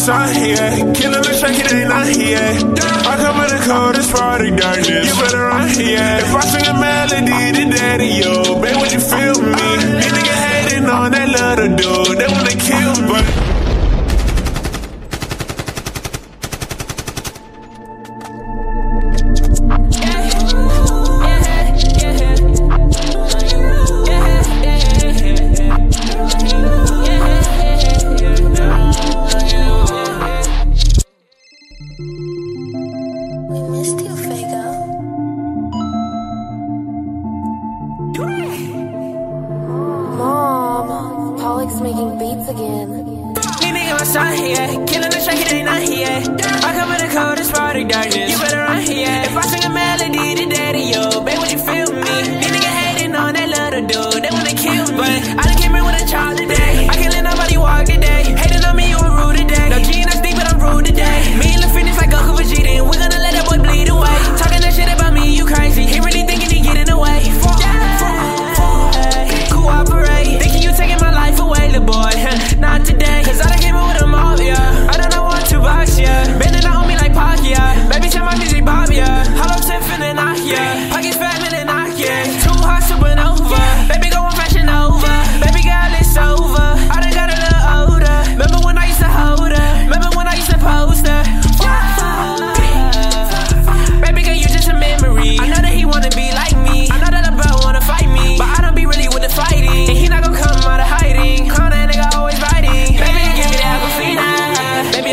sun here. Killing the shake, it ain't not here. I come with the coldest product darkness. You better run here. If I sing a melody to daddy, yo, babe, would you feel me? You nigga hating on that little dude. They wanna kill but. Making beats again. Me making my son here. Killing the track, it ain't not here. I come with the coldest product darkness. You better run here. If I sing a melody to daddy, yo, babe, would you feel me? These niggas hating on that little dude. They wanna kill me. But I done came in with a child today. I can't let nobody walk today. Hating on me, you were rude today. No G, I think, but I'm rude today. Me and the fitness like Goku Vegeta. And we're gonna let that boy bleed away. Talking that shit about me, you crazy. He really thinking he getting away. Cooperate. Thinking you taking my away, the boy, not today. Cause I done came up with them all, yeah. I don't know what to box, yeah. Bending out on me like Pac, yeah. Baby, tell my music, Bob, yeah. Hollow tip finna knock, yeah. Pockets fat, finna knock, yeah. Too hot, supernova. Baby, go on fashion over. Baby, girl, it's over. I done got a little older. Remember when I used to hold her? Remember when I used to post her? Baby, girl, you just a memory. I know that he wanna be like me. I know that a bro wanna fight me. But I don't be really with the fighting. And he not gonna come out of hiding.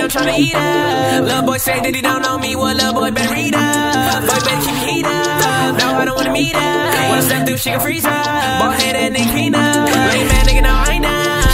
Tryna eat up. Lil' boy say that he don't know me. Well, lil' boy better read up. Boy better keep heat up. No, I don't wanna meet up. When I step through, she can freeze up. Ball head and then clean up. Lame man, nigga, no, I ain't up.